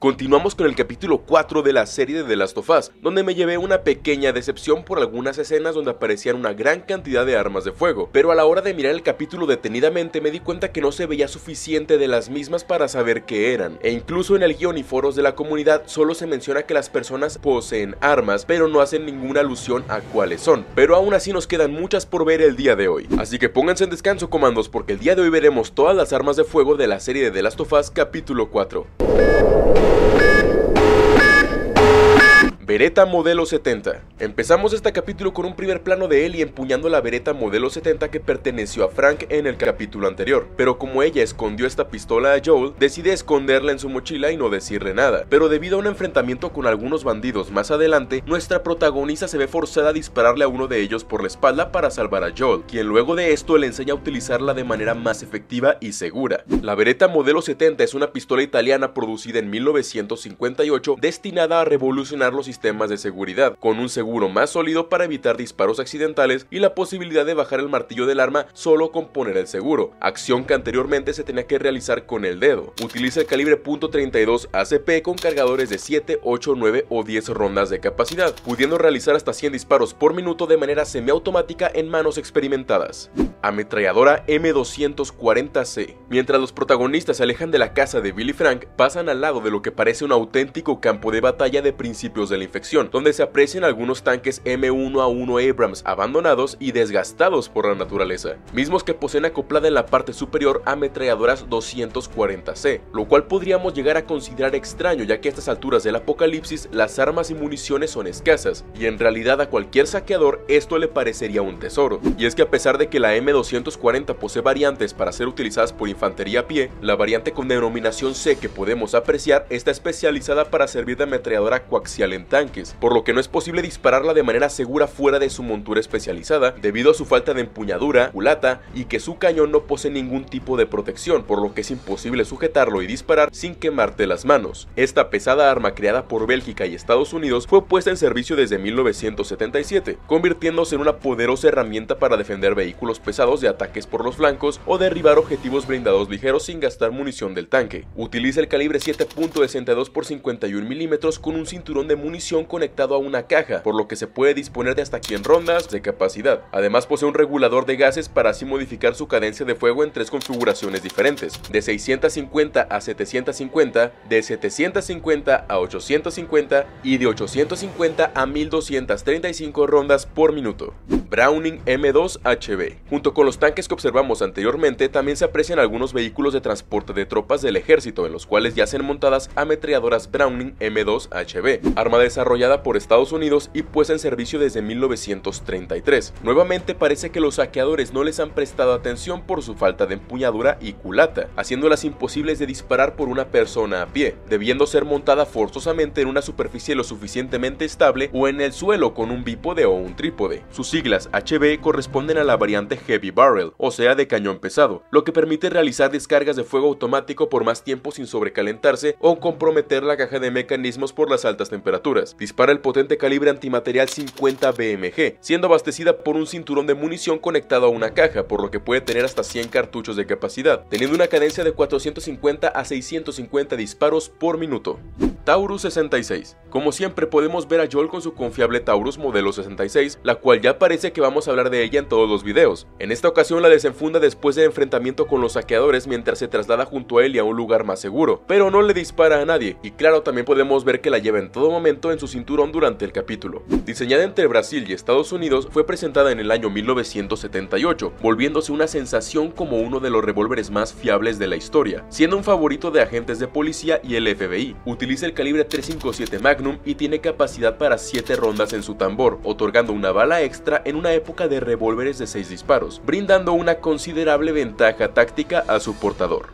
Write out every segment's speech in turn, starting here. Continuamos con el capítulo 4 de la serie de The Last of Us, donde me llevé una pequeña decepción por algunas escenas donde aparecían una gran cantidad de armas de fuego, pero a la hora de mirar el capítulo detenidamente me di cuenta que no se veía suficiente de las mismas para saber qué eran, e incluso en el guión y foros de la comunidad solo se menciona que las personas poseen armas, pero no hacen ninguna alusión a cuáles son, pero aún así nos quedan muchas por ver el día de hoy. Así que pónganse en descanso, comandos, porque el día de hoy veremos todas las armas de fuego de la serie de The Last of Us capítulo 4. Beretta modelo 70. Empezamos este capítulo con un primer plano de Ellie empuñando la Beretta modelo 70 que perteneció a Frank en el capítulo anterior, pero como ella escondió esta pistola a Joel, decide esconderla en su mochila y no decirle nada, pero debido a un enfrentamiento con algunos bandidos más adelante, nuestra protagonista se ve forzada a dispararle a uno de ellos por la espalda para salvar a Joel, quien luego de esto le enseña a utilizarla de manera más efectiva y segura. La Beretta modelo 70 es una pistola italiana producida en 1958 destinada a revolucionar los sistemas de seguridad, con un seguro más sólido para evitar disparos accidentales y la posibilidad de bajar el martillo del arma solo con poner el seguro, acción que anteriormente se tenía que realizar con el dedo. Utiliza el calibre .32 ACP con cargadores de 7, 8, 9 o 10 rondas de capacidad, pudiendo realizar hasta 100 disparos por minuto de manera semiautomática en manos experimentadas. Ametralladora M240C. Mientras los protagonistas se alejan de la casa de Billy Frank, pasan al lado de lo que parece un auténtico campo de batalla de principios de la infección, donde se aprecian algunos tanques M1A1 Abrams abandonados y desgastados por la naturaleza, mismos que poseen acoplada en la parte superior ametralladoras 240C, lo cual podríamos llegar a considerar extraño, ya que a estas alturas del apocalipsis las armas y municiones son escasas, y en realidad a cualquier saqueador esto le parecería un tesoro. Y es que a pesar de que la M240 posee variantes para ser utilizadas por infantería a pie, la variante con denominación C que podemos apreciar está especializada para servir de ametralladora coaxial en tanques, por lo que no es posible dispararla de manera segura fuera de su montura especializada debido a su falta de empuñadura, culata y que su cañón no posee ningún tipo de protección, por lo que es imposible sujetarlo y disparar sin quemarte las manos. Esta pesada arma creada por Bélgica y Estados Unidos fue puesta en servicio desde 1977, convirtiéndose en una poderosa herramienta para defender vehículos pesados de ataques por los flancos o derribar objetivos blindados ligeros sin gastar munición del tanque. Utiliza el calibre 7.62 x 51 milímetros con un cinturón de munición conectado a una caja, por lo que se puede disponer de hasta 100 rondas de capacidad. Además posee un regulador de gases para así modificar su cadencia de fuego en tres configuraciones diferentes, de 650 a 750, de 750 a 850 y de 850 a 1235 rondas por minuto. Browning M2HB. Junto con los tanques que observamos anteriormente, también se aprecian algunos vehículos de transporte de tropas del ejército, en los cuales yacen montadas ametralladoras Browning M2HB, arma desarrollada por Estados Unidos y puesta en servicio desde 1933. Nuevamente parece que los saqueadores no les han prestado atención por su falta de empuñadura y culata, haciéndolas imposibles de disparar por una persona a pie, debiendo ser montada forzosamente en una superficie lo suficientemente estable o en el suelo con un bípode o un trípode. Sus siglas HB corresponden a la variante Heavy Barrel, o sea de cañón pesado, lo que permite realizar descargas de fuego automático por más tiempo sin sobrecalentarse o comprometer la caja de mecanismos por las altas temperaturas. Dispara el potente calibre antimaterial 50 BMG, siendo abastecida por un cinturón de munición conectado a una caja, por lo que puede tener hasta 100 cartuchos de capacidad, teniendo una cadencia de 450 a 650 disparos por minuto. Taurus 66. Como siempre podemos ver a Joel con su confiable Taurus modelo 66, la cual ya parece que vamos a hablar de ella en todos los videos. En esta ocasión la desenfunda después del enfrentamiento con los saqueadores mientras se traslada junto a él y a un lugar más seguro, pero no le dispara a nadie, y claro también podemos ver que la lleva en todo momento en su cinturón durante el capítulo. Diseñada entre Brasil y Estados Unidos, fue presentada en el año 1978, volviéndose una sensación como uno de los revólveres más fiables de la historia, siendo un favorito de agentes de policía y el FBI. Utiliza el calibre 357 Magnum y tiene capacidad para 7 rondas en su tambor, otorgando una bala extra en una época de revólveres de 6 disparos, brindando una considerable ventaja táctica a su portador.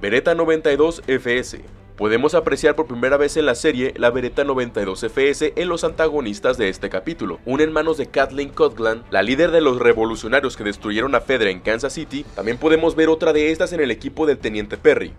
Beretta 92FS. Podemos apreciar por primera vez en la serie la Beretta 92FS en los antagonistas de este capítulo, una en manos de Kathleen Cotland, la líder de los revolucionarios que destruyeron a Fedra en Kansas City. También podemos ver otra de estas en el equipo del Teniente Perry.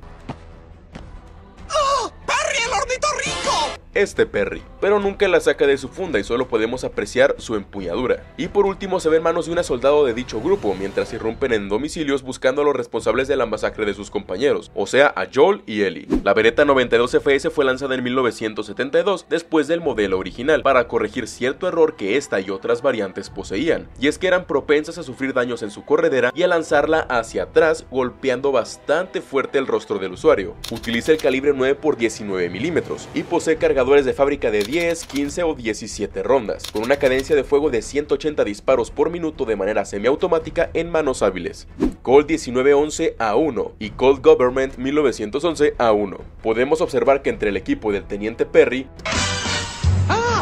este Perry, pero nunca la saca de su funda y solo podemos apreciar su empuñadura. Y por último se ven manos de una soldado de dicho grupo, mientras irrumpen en domicilios buscando a los responsables de la masacre de sus compañeros, o sea a Joel y Ellie. La Beretta 92FS fue lanzada en 1972 después del modelo original, para corregir cierto error que esta y otras variantes poseían, y es que eran propensas a sufrir daños en su corredera y a lanzarla hacia atrás, golpeando bastante fuerte el rostro del usuario. Utiliza el calibre 9x19 mm y posee cargadores de fábrica de 10, 15 o 17 rondas, con una cadencia de fuego de 180 disparos por minuto de manera semiautomática en manos hábiles. Colt 1911 A1 y Colt Government 1911 A1. Podemos observar que entre el equipo del Teniente Perry...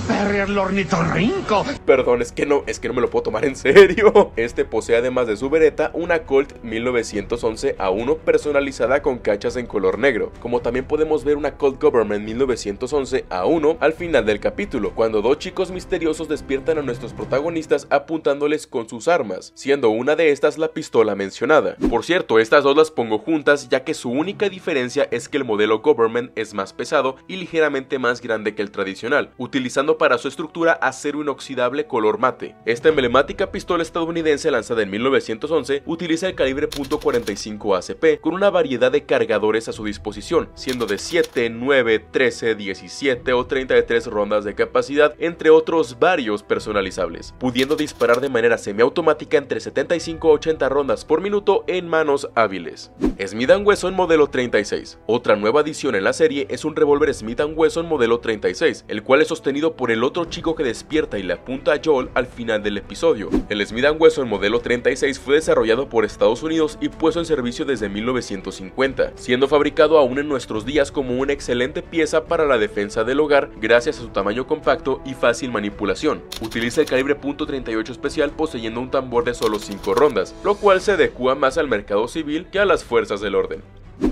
Perry el ornitorrinco. Perdón, es que no me lo puedo tomar en serio. Este posee, además de su Beretta, una Colt 1911 A1 personalizada con cachas en color negro, como también podemos ver una Colt Government 1911 A1 al final del capítulo, cuando dos chicos misteriosos despiertan a nuestros protagonistas apuntándoles con sus armas, siendo una de estas la pistola mencionada. Por cierto, estas dos las pongo juntas, ya que su única diferencia es que el modelo Government es más pesado y ligeramente más grande que el tradicional, utilizando para su estructura acero inoxidable color mate. Esta emblemática pistola estadounidense lanzada en 1911 utiliza el calibre .45 ACP con una variedad de cargadores a su disposición, siendo de 7, 9, 13, 17 o 33 rondas de capacidad, entre otros varios personalizables, pudiendo disparar de manera semiautomática entre 75 a 80 rondas por minuto en manos hábiles. Smith & Wesson modelo 36. Otra nueva adición en la serie es un revólver Smith & Wesson modelo 36, el cual es sostenido por el otro chico que despierta y le apunta a Joel al final del episodio. El Smith & Wesson modelo 36 fue desarrollado por Estados Unidos y puesto en servicio desde 1950, siendo fabricado aún en nuestros días como una excelente pieza para la defensa del hogar gracias a su tamaño compacto y fácil manipulación. Utiliza el calibre .38 especial poseyendo un tambor de solo 5 rondas, lo cual se adecua más al mercado civil que a las fuerzas del orden.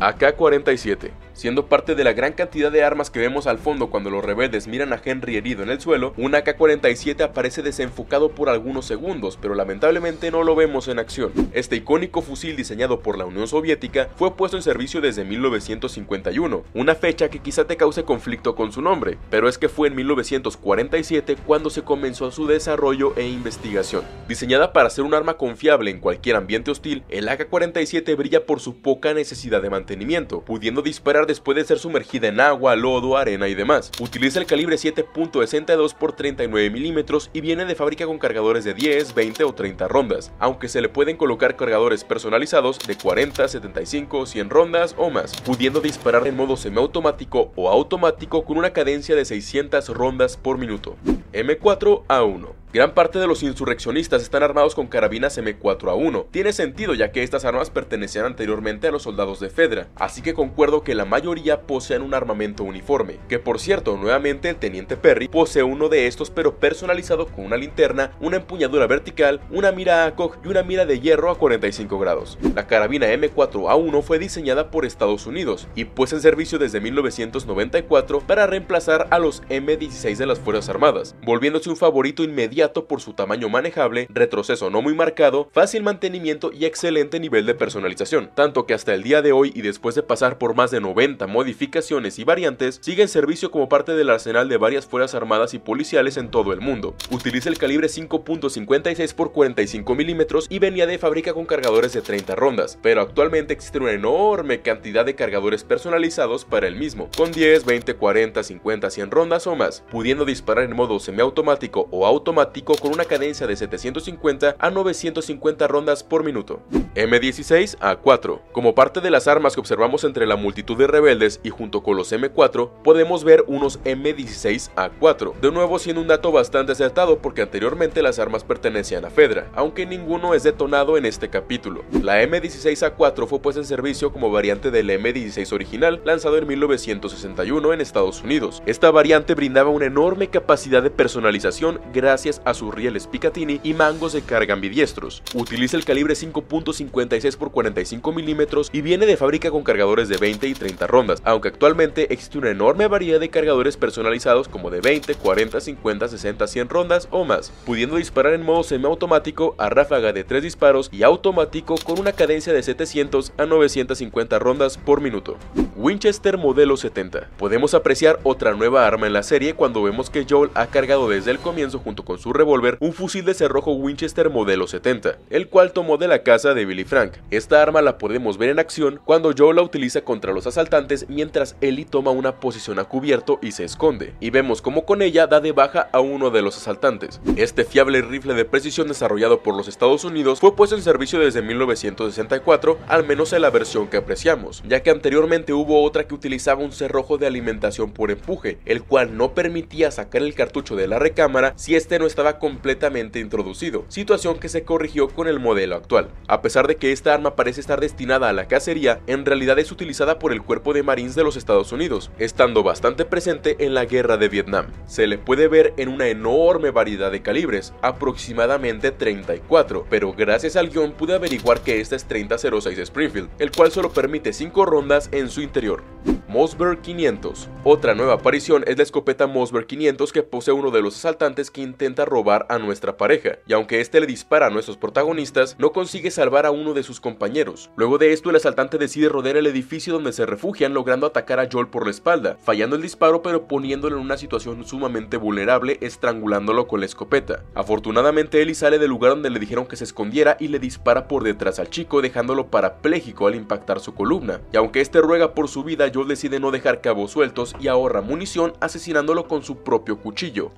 AK-47. Siendo parte de la gran cantidad de armas que vemos al fondo cuando los rebeldes miran a Henry herido en el suelo, un AK-47 aparece desenfocado por algunos segundos, pero lamentablemente no lo vemos en acción. Este icónico fusil diseñado por la Unión Soviética fue puesto en servicio desde 1951, una fecha que quizá te cause conflicto con su nombre, pero es que fue en 1947 cuando se comenzó su desarrollo e investigación. Diseñada para ser un arma confiable en cualquier ambiente hostil, el AK-47 brilla por su poca necesidad de mantenimiento, pudiendo disparar después de ser sumergida en agua, lodo, arena y demás. Utiliza el calibre 7.62x39 mm y viene de fábrica con cargadores de 10, 20 o 30 rondas, aunque se le pueden colocar cargadores personalizados de 40, 75, 100 rondas o más, pudiendo disparar en modo semiautomático o automático con una cadencia de 600 rondas por minuto. M4A1. Gran parte de los insurreccionistas están armados con carabinas M4A1. Tiene sentido, ya que estas armas pertenecían anteriormente a los soldados de Fedra, así que concuerdo que la mayoría poseen un armamento uniforme, que por cierto, nuevamente el Teniente Perry posee uno de estos, pero personalizado con una linterna, una empuñadura vertical, una mira ACOG y una mira de hierro a 45 grados. La carabina M4A1 fue diseñada por Estados Unidos y puesta en servicio desde 1994 para reemplazar a los M16 de las Fuerzas Armadas, volviéndose un favorito inmediato por su tamaño manejable, retroceso no muy marcado, fácil mantenimiento y excelente nivel de personalización, tanto que hasta el día de hoy y después de pasar por más de 90 modificaciones y variantes, sigue en servicio como parte del arsenal de varias fuerzas armadas y policiales en todo el mundo. Utiliza el calibre 5.56x45 mm y venía de fábrica con cargadores de 30 rondas, pero actualmente existe una enorme cantidad de cargadores personalizados para el mismo, con 10, 20, 40, 50, 100 rondas o más, pudiendo disparar en modo semiautomático o automático con una cadencia de 750 a 950 rondas por minuto. M16A4. Como parte de las armas que observamos entre la multitud de rebeldes y junto con los M4, podemos ver unos M16A4, de nuevo siendo un dato bastante acertado porque anteriormente las armas pertenecían a Fedra, aunque ninguno es detonado en este capítulo. La M16A4 fue puesta en servicio como variante del M16 original, lanzado en 1961 en Estados Unidos. Esta variante brindaba una enorme capacidad de personalización gracias gracias a sus rieles Picatinny y mangos de carga ambidiestros. Utiliza el calibre 5.56 x 45 mm y viene de fábrica con cargadores de 20 y 30 rondas, aunque actualmente existe una enorme variedad de cargadores personalizados como de 20, 40, 50, 60, 100 rondas o más, pudiendo disparar en modo semiautomático a ráfaga de 3 disparos y automático con una cadencia de 700 a 950 rondas por minuto. Winchester modelo 70. Podemos apreciar otra nueva arma en la serie cuando vemos que Joel ha cargado desde el comienzo junto con su revólver un fusil de cerrojo Winchester modelo 70, el cual tomó de la casa de Billy Frank. Esta arma la podemos ver en acción cuando Joel la utiliza contra los asaltantes mientras Ellie toma una posición a cubierto y se esconde, y vemos como con ella da de baja a uno de los asaltantes. Este fiable rifle de precisión desarrollado por los Estados Unidos fue puesto en servicio desde 1964, al menos en la versión que apreciamos, ya que anteriormente hubo otra que utilizaba un cerrojo de alimentación por empuje, el cual no permitía sacar el cartucho de la recámara si este no estaba completamente introducido, situación que se corrigió con el modelo actual. A pesar de que esta arma parece estar destinada a la cacería, en realidad es utilizada por el cuerpo de marines de los Estados Unidos, estando bastante presente en la guerra de Vietnam. Se le puede ver en una enorme variedad de calibres, aproximadamente 34, pero gracias al guión pude averiguar que esta es 30.06 Springfield, el cual solo permite 5 rondas en su interior. Mossberg 500. Otra nueva aparición es la escopeta Mossberg 500 que posee uno de los asaltantes que intenta robar a nuestra pareja, y aunque este le dispara a nuestros protagonistas, no consigue salvar a uno de sus compañeros. Luego de esto, el asaltante decide rodear el edificio donde se refugian, logrando atacar a Joel por la espalda, fallando el disparo pero poniéndolo en una situación sumamente vulnerable, estrangulándolo con la escopeta. Afortunadamente, Ellie sale del lugar donde le dijeron que se escondiera y le dispara por detrás al chico, dejándolo parapléjico al impactar su columna, y aunque este ruega por su vida, Joel decide no dejar cabos sueltos y ahorra munición asesinándolo con su propio cuchillo.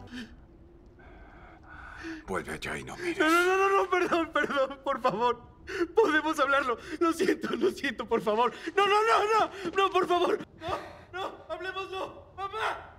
Vuelve allá y no mires. No, perdón, por favor. Podemos hablarlo. Lo siento, por favor. No, por favor. No, hablemoslo. Mamá.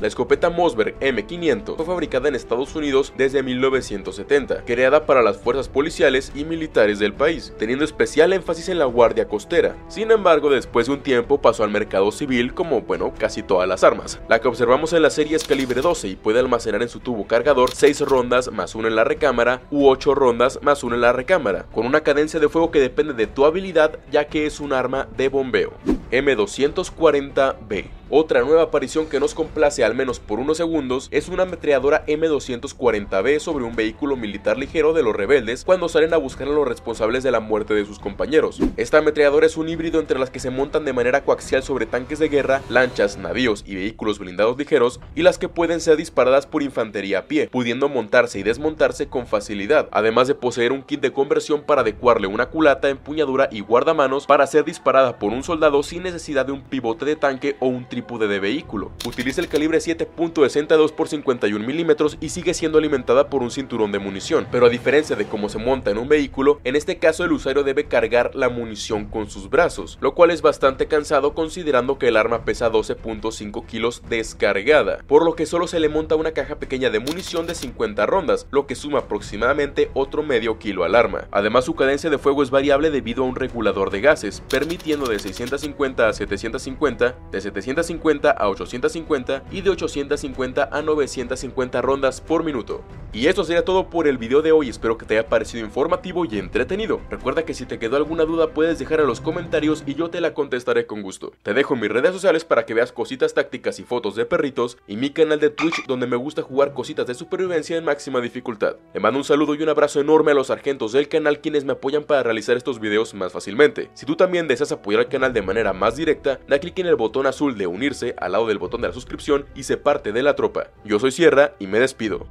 La escopeta Mossberg M500 fue fabricada en Estados Unidos desde 1970, creada para las fuerzas policiales y militares del país, teniendo especial énfasis en la guardia costera. Sin embargo, después de un tiempo pasó al mercado civil como, bueno, casi todas las armas. La que observamos en la serie es calibre 12 y puede almacenar en su tubo cargador 6 rondas más una en la recámara u 8 rondas más una en la recámara, con una cadencia de fuego que depende de tu habilidad, ya que es un arma de bombeo. M240B. Otra nueva aparición que nos complace al menos por unos segundos es una ametralladora M240B sobre un vehículo militar ligero de los rebeldes cuando salen a buscar a los responsables de la muerte de sus compañeros. Esta ametralladora es un híbrido entre las que se montan de manera coaxial sobre tanques de guerra, lanchas, navíos y vehículos blindados ligeros, y las que pueden ser disparadas por infantería a pie, pudiendo montarse y desmontarse con facilidad, además de poseer un kit de conversión para adecuarle una culata, empuñadura y guardamanos para ser disparada por un soldado sin necesidad de un pivote de tanque o un trípode de vehículo. Utiliza el calibre 7.62 x 51 mm y sigue siendo alimentada por un cinturón de munición, pero a diferencia de cómo se monta en un vehículo, en este caso el usuario debe cargar la munición con sus brazos, lo cual es bastante cansado considerando que el arma pesa 12.5 kilos descargada, por lo que solo se le monta una caja pequeña de munición de 50 rondas, lo que suma aproximadamente otro medio kilo al arma. Además, su cadencia de fuego es variable debido a un regulador de gases, permitiendo de 650 a 750, de 750 a 850 y de 850 a 950 rondas por minuto. Y esto sería todo por el video de hoy, espero que te haya parecido informativo y entretenido. Recuerda que si te quedó alguna duda puedes dejar en los comentarios y yo te la contestaré con gusto. Te dejo mis redes sociales para que veas cositas tácticas y fotos de perritos, y mi canal de Twitch donde me gusta jugar cositas de supervivencia en máxima dificultad. Te mando un saludo y un abrazo enorme a los sargentos del canal, quienes me apoyan para realizar estos videos más fácilmente. Si tú también deseas apoyar al canal de manera más directa, da clic en el botón azul de unirse al lado del botón de la suscripción y sé parte de la tropa. Yo soy Sierra y me despido.